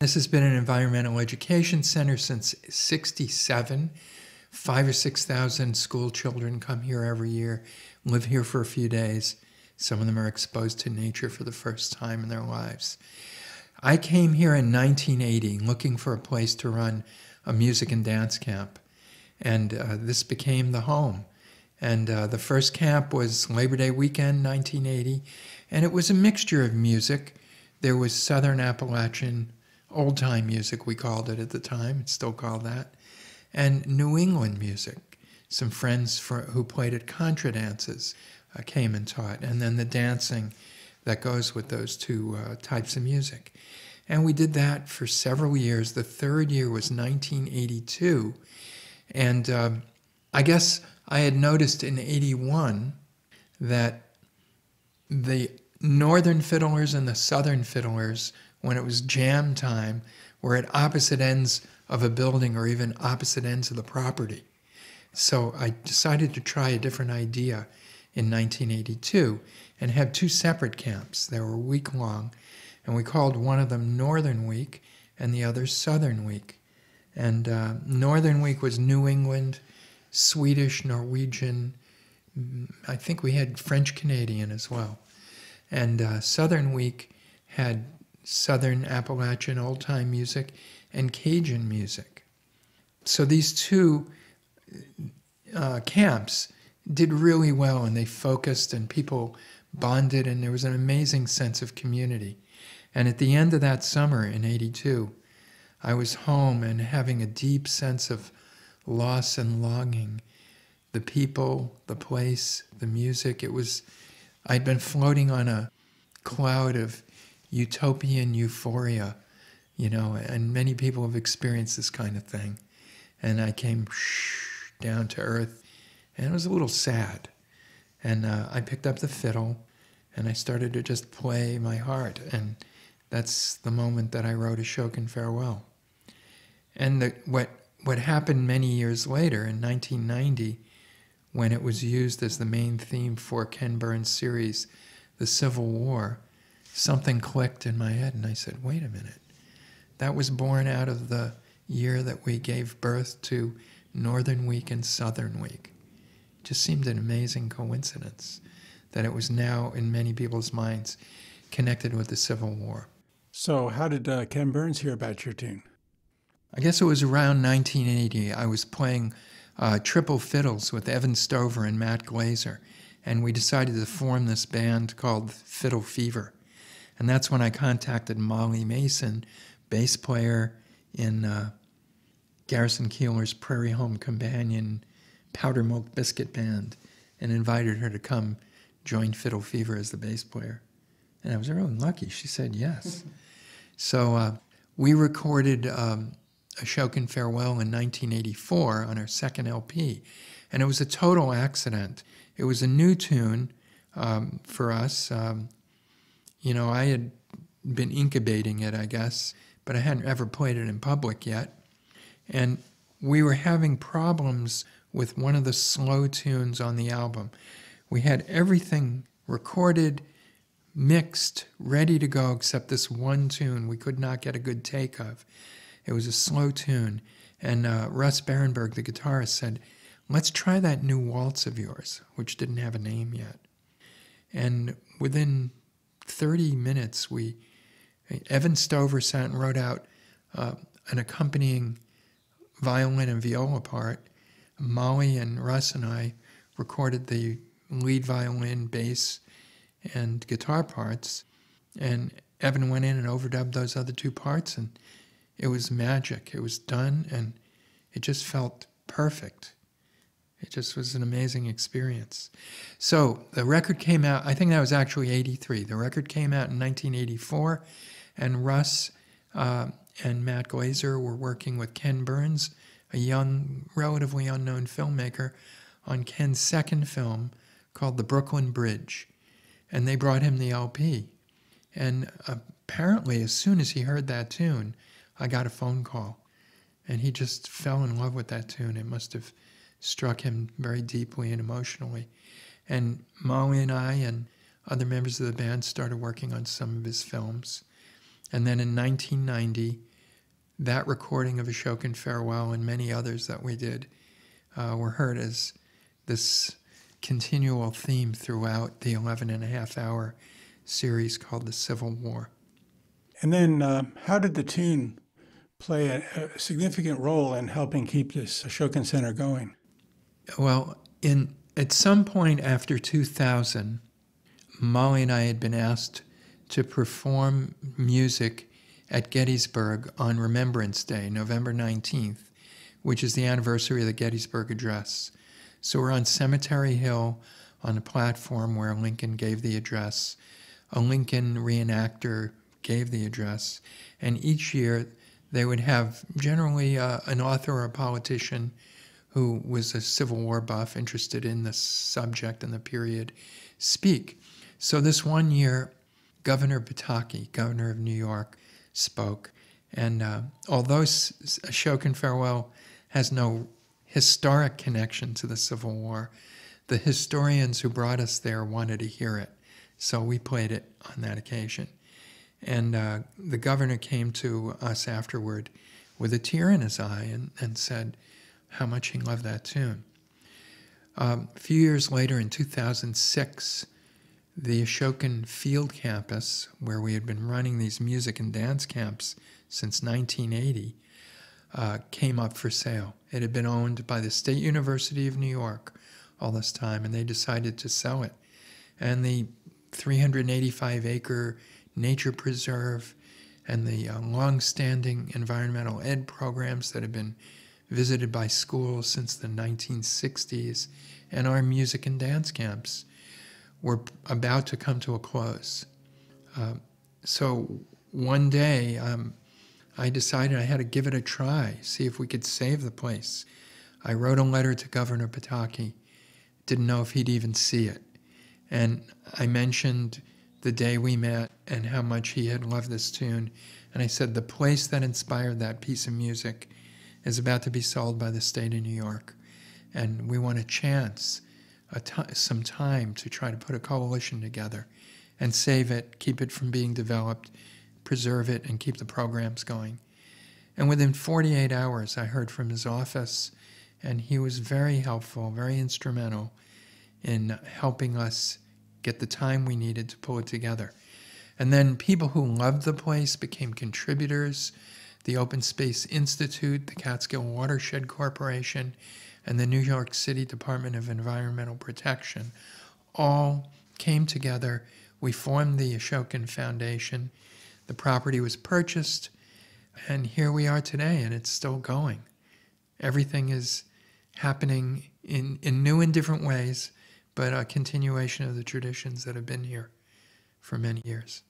This has been an environmental education center since '67. 5,000 or 6,000 school children come here every year, live here for a few days. Some of them are exposed to nature for the first time in their lives. I came here in 1980 looking for a place to run a music and dance camp, and this became the home. And the first camp was Labor Day weekend, 1980, and it was a mixture of music. There was Southern Appalachian old-time music, we called it at the time, it's still called that, and New England music. Some friends who played at contra dances came and taught, and then the dancing that goes with those two types of music. And we did that for several years. The third year was 1982, and I guess I had noticed in '81 that the northern fiddlers and the southern fiddlers, when it was jam time, were at opposite ends of a building or even opposite ends of the property. So I decided to try a different idea in 1982 and have two separate camps. They were week long, and we called one of them Northern Week and the other Southern Week. And Northern Week was New England, Swedish, Norwegian, I think we had French Canadian as well. And Southern Week had Southern Appalachian old-time music and Cajun music. So these two camps did really well, and they focused and people bonded, and there was an amazing sense of community. And at the end of that summer in '82, I was home and having a deep sense of loss and longing. The people, the place, the music, it was, I'd been floating on a cloud of utopian euphoria, you know, and many people have experienced this kind of thing. And I came down to earth, and it was a little sad. And I picked up the fiddle, and I started to just play my heart, and that's the moment that I wrote Ashokan Farewell. And what happened many years later, in 1990, when it was used as the main theme for Ken Burns' series, The Civil War, something clicked in my head, and I said, wait a minute. That was born out of the year that we gave birth to Northern Week and Southern Week. It just seemed an amazing coincidence that it was now, in many people's minds, connected with the Civil War. So how did Ken Burns hear about your tune? I guess it was around 1980. I was playing triple fiddles with Evan Stover and Matt Glazer, and we decided to form this band called Fiddle Fever. And that's when I contacted Molly Mason, bass player in Garrison Keillor's Prairie Home Companion Powder Milk Biscuit Band, and invited her to come join Fiddle Fever as the bass player. And I was really lucky. She said yes. So we recorded Ashokan Farewell in 1984 on our second LP, and it was a total accident. It was a new tune for us. You know, I had been incubating it, I guess, but I hadn't ever played it in public yet. And we were having problems with one of the slow tunes on the album. We had everything recorded, mixed, ready to go, except this one tune we could not get a good take of. It was a slow tune, and Russ Barenberg, the guitarist, said, let's try that new waltz of yours, which didn't have a name yet. And within 30 minutes, Evan Stover sat and wrote out an accompanying violin and viola part. Molly and Russ and I recorded the lead violin, bass, and guitar parts, and Evan went in and overdubbed those other two parts, and it was magic. It was done, and it just felt perfect. It just was an amazing experience. So the record came out, I think that was actually '83. The record came out in 1984, and Russ and Matt Glazer were working with Ken Burns, a young, relatively unknown filmmaker, on Ken's second film called The Brooklyn Bridge. And they brought him the LP. And apparently, as soon as he heard that tune, I got a phone call. And he just fell in love with that tune. It must have struck him very deeply and emotionally. And Molly and I and other members of the band started working on some of his films. And then in 1990, that recording of Ashokan Farewell and many others that we did were heard as this continual theme throughout the 11.5-hour series called The Civil War. And then how did the tune play a significant role in helping keep this Ashokan Center going? Well, at some point after 2000, Molly and I had been asked to perform music at Gettysburg on Remembrance Day, November 19th, which is the anniversary of the Gettysburg Address. So we're on Cemetery Hill on a platform where Lincoln gave the address. A Lincoln reenactor gave the address, and each year they would have generally an author or a politician who was a Civil War buff interested in the subject and the period speak. So this one year, Governor Pataki, Governor of New York, spoke. And although Ashokan Farewell has no historic connection to the Civil War, the historians who brought us there wanted to hear it. So we played it on that occasion. And the governor came to us afterward with a tear in his eye and said how much he loved that tune. A few years later, in 2006, the Ashokan Field Campus, where we had been running these music and dance camps since 1980, came up for sale. It had been owned by the State University of New York all this time, and they decided to sell it. And the 385-acre nature preserve and the long-standing environmental ed programs that have been visited by schools since the 1960s, and our music and dance camps were about to come to a close. So one day I decided I had to give it a try, see if we could save the place. I wrote a letter to Governor Pataki, didn't know if he'd even see it. And I mentioned the day we met and how much he had loved this tune. And I said, the place that inspired that piece of music is about to be sold by the state of New York. And we want a chance, some time to try to put a coalition together and save it, keep it from being developed, preserve it, and keep the programs going. And within 48 hours, I heard from his office, and he was very helpful, very instrumental in helping us get the time we needed to pull it together. And then people who loved the place became contributors, the Open Space Institute, the Catskill Watershed Corporation, and the New York City Department of Environmental Protection all came together. We formed the Ashokan Foundation. The property was purchased, and here we are today, and it's still going. Everything is happening in new and different ways, but a continuation of the traditions that have been here for many years.